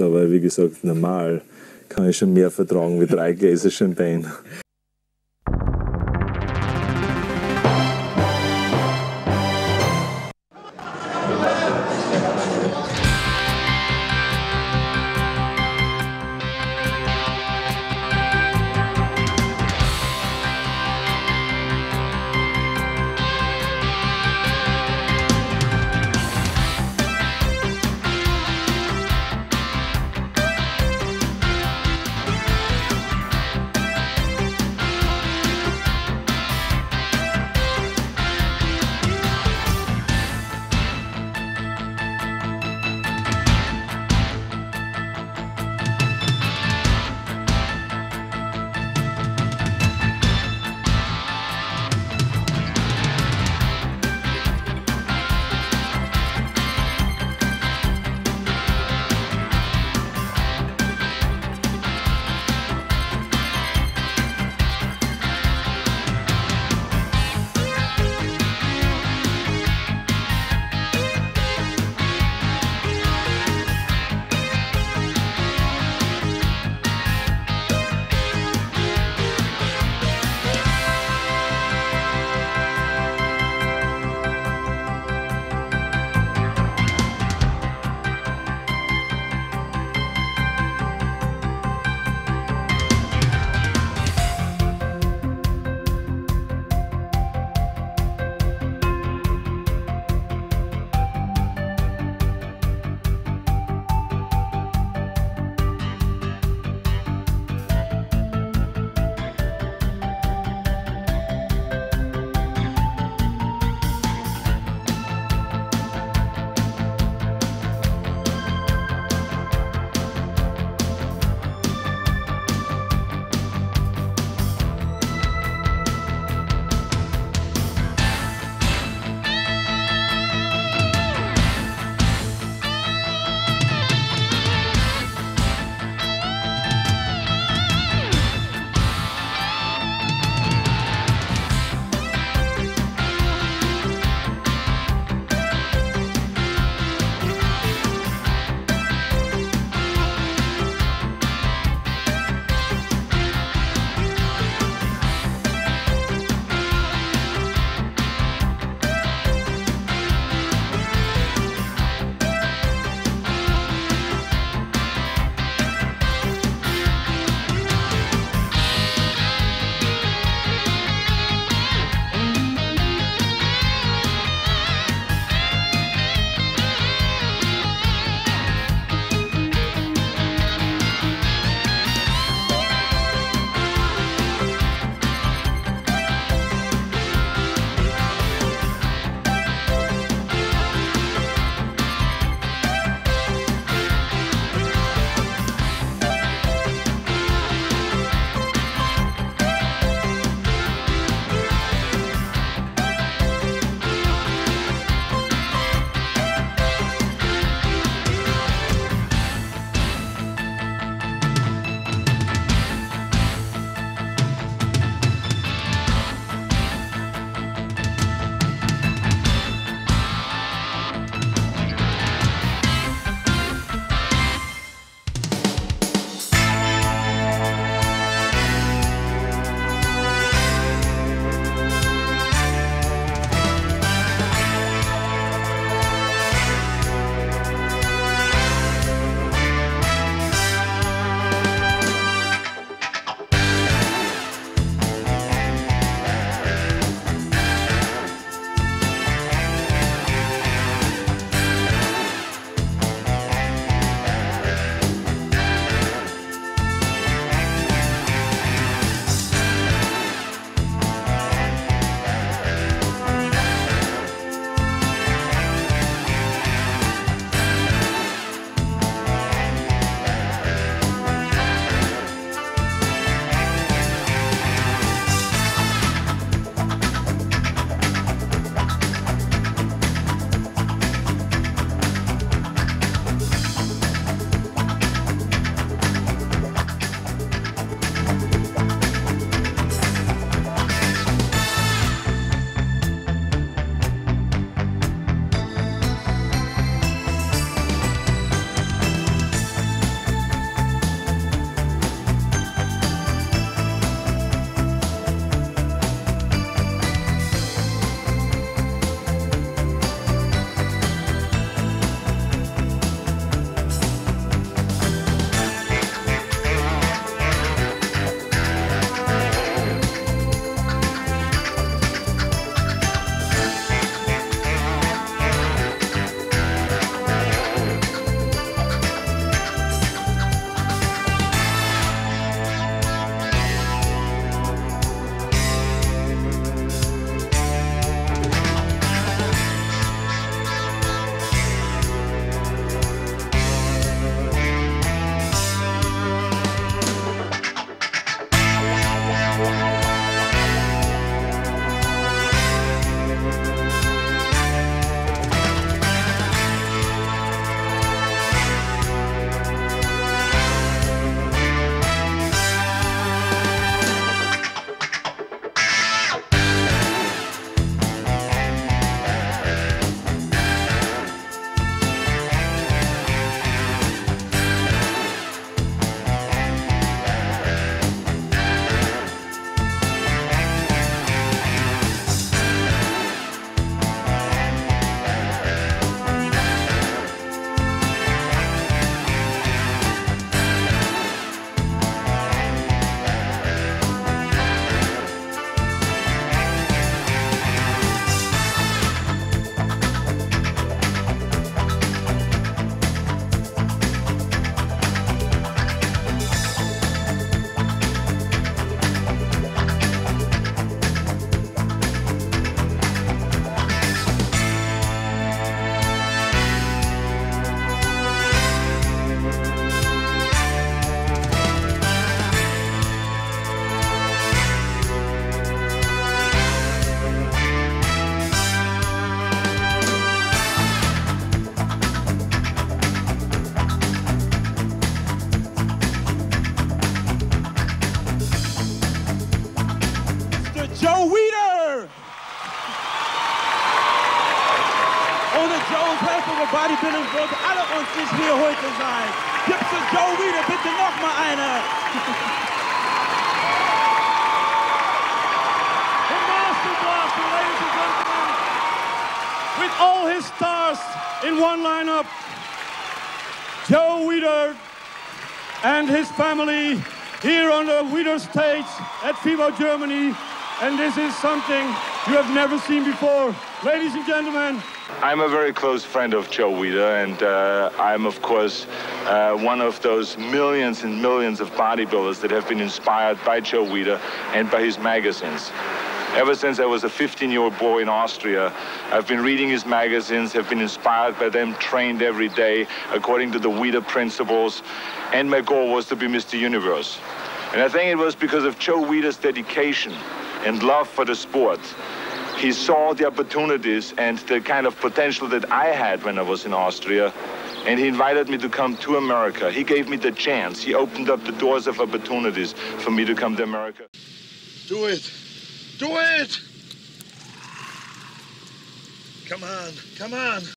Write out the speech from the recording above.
gehabt, aber wie gesagt, normal kann ich schon mehr vertragen wie 3 Gläser Champagne. Bodybuilding wollte alle uns nicht hier heute sein. Gib's für Joe Weider bitte nochmal eine. The Master Blaster, ladies and gentlemen, with all his stars in one lineup, Joe Weider and his family here on the Weider stage at FIBO Germany. And this is something you have never seen before. Ladies and gentlemen. I'm a very close friend of Joe Weider, and I'm, of course, one of those millions and millions of bodybuilders that have been inspired by Joe Weider and by his magazines. Ever since I was a 15-year-old boy in Austria, I've been reading his magazines, have been inspired by them, trained every day according to the Weider principles, and my goal was to be Mr. Universe. And I think it was because of Joe Weider's dedication and love for the sport. He saw the opportunities and the kind of potential that I had when I was in Austria, and he invited me to come to America. He gave me the chance. He opened up the doors of opportunities for me to come to America. Do it. Do it! Come on. Come on.